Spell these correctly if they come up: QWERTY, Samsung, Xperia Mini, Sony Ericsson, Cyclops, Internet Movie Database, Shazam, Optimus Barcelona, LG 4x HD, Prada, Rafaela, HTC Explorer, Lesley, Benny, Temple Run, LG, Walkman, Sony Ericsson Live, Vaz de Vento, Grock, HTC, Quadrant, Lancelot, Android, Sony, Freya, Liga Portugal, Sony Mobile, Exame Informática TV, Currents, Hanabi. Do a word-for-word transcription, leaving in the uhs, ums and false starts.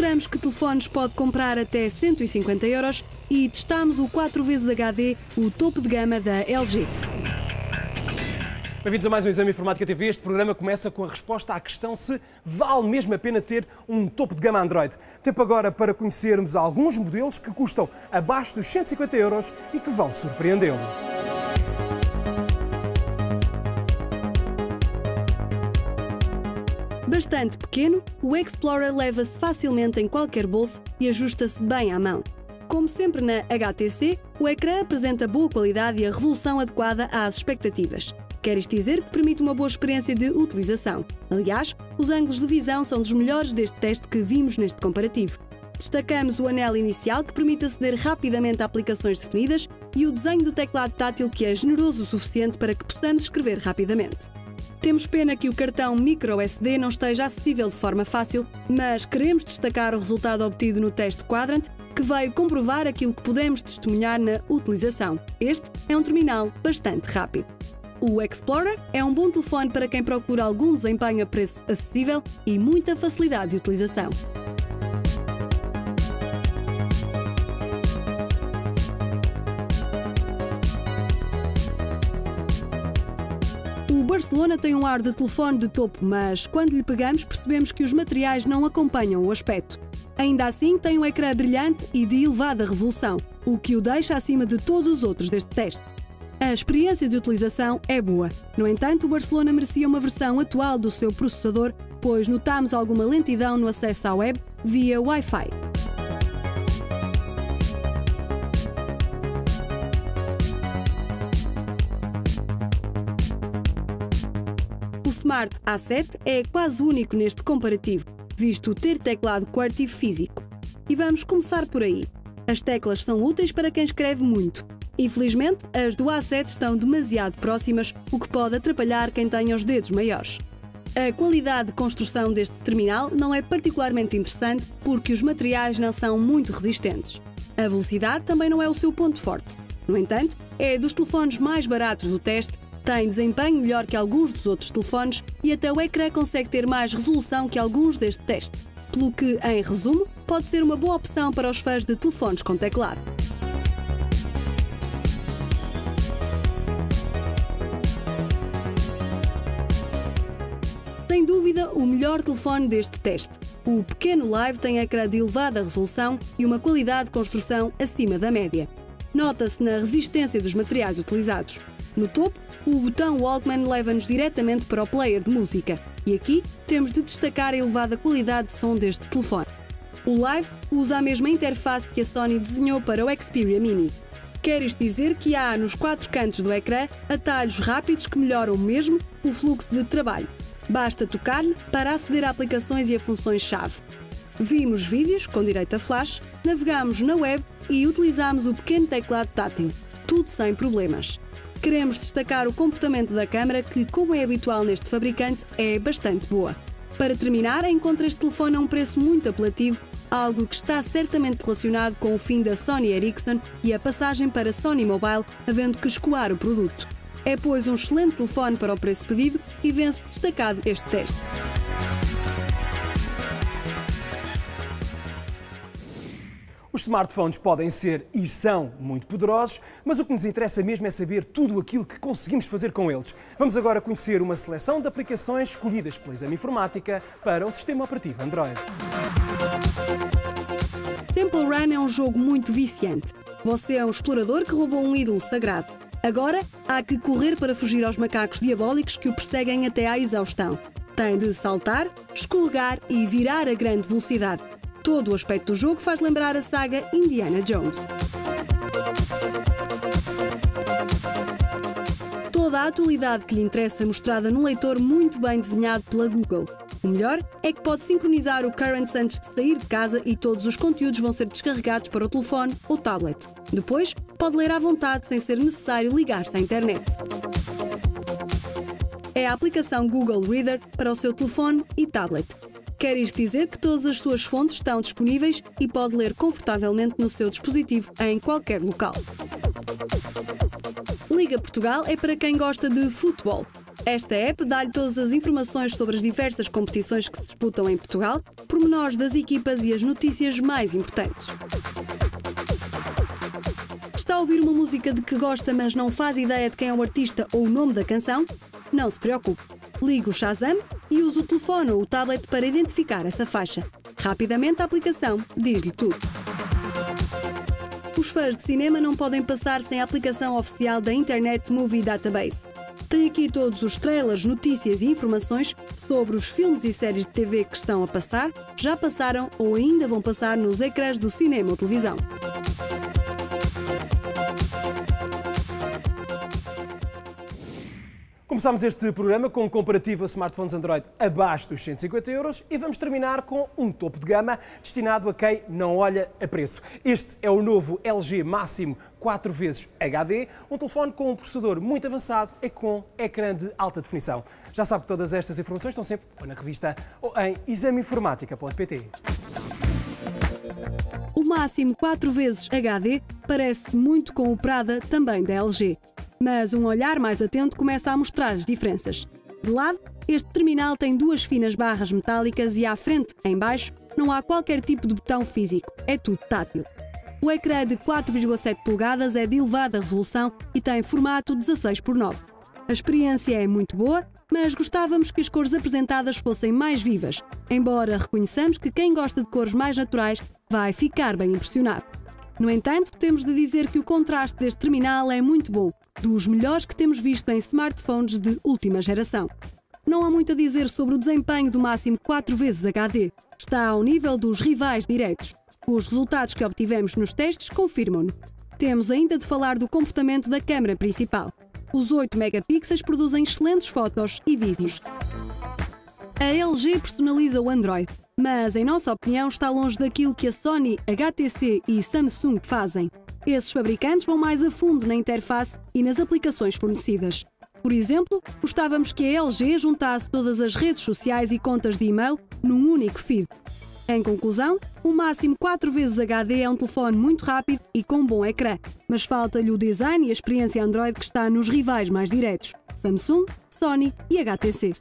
Mostramos que telefones pode comprar até cento e cinquenta euros e testamos o quatro vezes H D, o topo de gama da L G. Bem-vindos a mais um Exame Informática T V. Este programa começa com a resposta à questão se vale mesmo a pena ter um topo de gama Android. Tempo agora para conhecermos alguns modelos que custam abaixo dos cento e cinquenta euros e que vão surpreendê-lo. Bastante pequeno, o Explorer leva-se facilmente em qualquer bolso e ajusta-se bem à mão. Como sempre na H T C, o ecrã apresenta boa qualidade e a resolução adequada às expectativas. Quer isto dizer que permite uma boa experiência de utilização. Aliás, os ângulos de visão são dos melhores deste teste que vimos neste comparativo. Destacamos o anel inicial, que permite aceder rapidamente a aplicações definidas, e o desenho do teclado tátil, que é generoso o suficiente para que possamos escrever rapidamente. Temos pena que o cartão micro S D não esteja acessível de forma fácil, mas queremos destacar o resultado obtido no teste Quadrant, que veio comprovar aquilo que podemos testemunhar na utilização. Este é um terminal bastante rápido. O Explorer é um bom telefone para quem procura algum desempenho a preço acessível e muita facilidade de utilização. O Barcelona tem um ar de telefone de topo, mas quando lhe pegamos percebemos que os materiais não acompanham o aspecto. Ainda assim, tem um ecrã brilhante e de elevada resolução, o que o deixa acima de todos os outros deste teste. A experiência de utilização é boa. No entanto, o Barcelona merecia uma versão atual do seu processador, pois notámos alguma lentidão no acesso à web via Wi-Fi. O Smart A sete é quase único neste comparativo, visto ter teclado QWERTY físico. E vamos começar por aí. As teclas são úteis para quem escreve muito. Infelizmente, as do A sete estão demasiado próximas, o que pode atrapalhar quem tenha os dedos maiores. A qualidade de construção deste terminal não é particularmente interessante, porque os materiais não são muito resistentes. A velocidade também não é o seu ponto forte. No entanto, é dos telefones mais baratos do teste, tem desempenho melhor que alguns dos outros telefones e até o ecrã consegue ter mais resolução que alguns deste teste, pelo que, em resumo, pode ser uma boa opção para os fãs de telefones com teclado. Sem dúvida, o melhor telefone deste teste. O pequeno Live tem ecrã de elevada resolução e uma qualidade de construção acima da média. Nota-se na resistência dos materiais utilizados. No topo, o botão Walkman leva-nos diretamente para o player de música. E aqui temos de destacar a elevada qualidade de som deste telefone. O Live usa a mesma interface que a Sony desenhou para o Xperia Mini. Quer isto dizer que há, nos quatro cantos do ecrã, atalhos rápidos que melhoram mesmo o fluxo de trabalho. Basta tocar-lhe para aceder a aplicações e a funções-chave. Vimos vídeos com direito a flash, navegámos na web e utilizámos o pequeno teclado tátil. Tudo sem problemas. Queremos destacar o comportamento da câmara, que, como é habitual neste fabricante, é bastante boa. Para terminar, encontra este telefone a um preço muito apelativo, algo que está certamente relacionado com o fim da Sony Ericsson e a passagem para Sony Mobile, havendo que escoar o produto. É, pois, um excelente telefone para o preço pedido e vence destacado este teste. Os smartphones podem ser e são muito poderosos, mas o que nos interessa mesmo é saber tudo aquilo que conseguimos fazer com eles. Vamos agora conhecer uma seleção de aplicações escolhidas pela Exame Informática para o sistema operativo Android. Temple Run é um jogo muito viciante. Você é um explorador que roubou um ídolo sagrado. Agora, há que correr para fugir aos macacos diabólicos que o perseguem até à exaustão. Tem de saltar, escorregar e virar a grande velocidade. Todo o aspecto do jogo faz lembrar a saga Indiana Jones. Toda a atualidade que lhe interessa é mostrada num leitor muito bem desenhado pela Google. O melhor é que pode sincronizar o Currents antes de sair de casa e todos os conteúdos vão ser descarregados para o telefone ou tablet. Depois, pode ler à vontade sem ser necessário ligar-se à internet. É a aplicação Google Reader para o seu telefone e tablet. Quer isto dizer que todas as suas fontes estão disponíveis e pode ler confortavelmente no seu dispositivo em qualquer local. Liga Portugal é para quem gosta de futebol. Esta app dá-lhe todas as informações sobre as diversas competições que se disputam em Portugal, pormenores das equipas e as notícias mais importantes. Está a ouvir uma música de que gosta, mas não faz ideia de quem é o artista ou o nome da canção? Não se preocupe. Ligue o Shazam e use o telefone ou o tablet para identificar essa faixa. Rapidamente a aplicação diz-lhe tudo. Os fãs de cinema não podem passar sem a aplicação oficial da Internet Movie Database. Tem aqui todos os trailers, notícias e informações sobre os filmes e séries de T V que estão a passar, já passaram ou ainda vão passar nos ecrãs do cinema ou televisão. Começámos este programa com um comparativo a smartphones Android abaixo dos cento e cinquenta euros e vamos terminar com um topo de gama destinado a quem não olha a preço. Este é o novo L G Máximo quatro vezes H D, um telefone com um processador muito avançado e com ecrã de alta definição. Já sabe que todas estas informações estão sempre ou na revista ou em exame informática ponto pt. O Máximo quatro vezes H D parece muito com o Prada, também da L G. Mas um olhar mais atento começa a mostrar as diferenças. De lado, este terminal tem duas finas barras metálicas e à frente, em baixo, não há qualquer tipo de botão físico. É tudo tátil. O ecrã de quatro vírgula sete polegadas é de elevada resolução e tem formato dezasseis por nove. A experiência é muito boa, mas gostávamos que as cores apresentadas fossem mais vivas, embora reconheçamos que quem gosta de cores mais naturais vai ficar bem impressionado. No entanto, temos de dizer que o contraste deste terminal é muito bom, dos melhores que temos visto em smartphones de última geração. Não há muito a dizer sobre o desempenho do Máximo quatro vezes H D. Está ao nível dos rivais diretos. Os resultados que obtivemos nos testes confirmam-no. Temos ainda de falar do comportamento da câmara principal. Os oito megapixels produzem excelentes fotos e vídeos. A L G personaliza o Android, mas, em nossa opinião, está longe daquilo que a Sony, H T C e Samsung fazem. Esses fabricantes vão mais a fundo na interface e nas aplicações fornecidas. Por exemplo, gostávamos que a L G juntasse todas as redes sociais e contas de e-mail num único feed. Em conclusão, o Máximo quatro vezes H D é um telefone muito rápido e com bom ecrã, mas falta-lhe o design e a experiência Android que está nos rivais mais diretos, Samsung, Sony e H T C.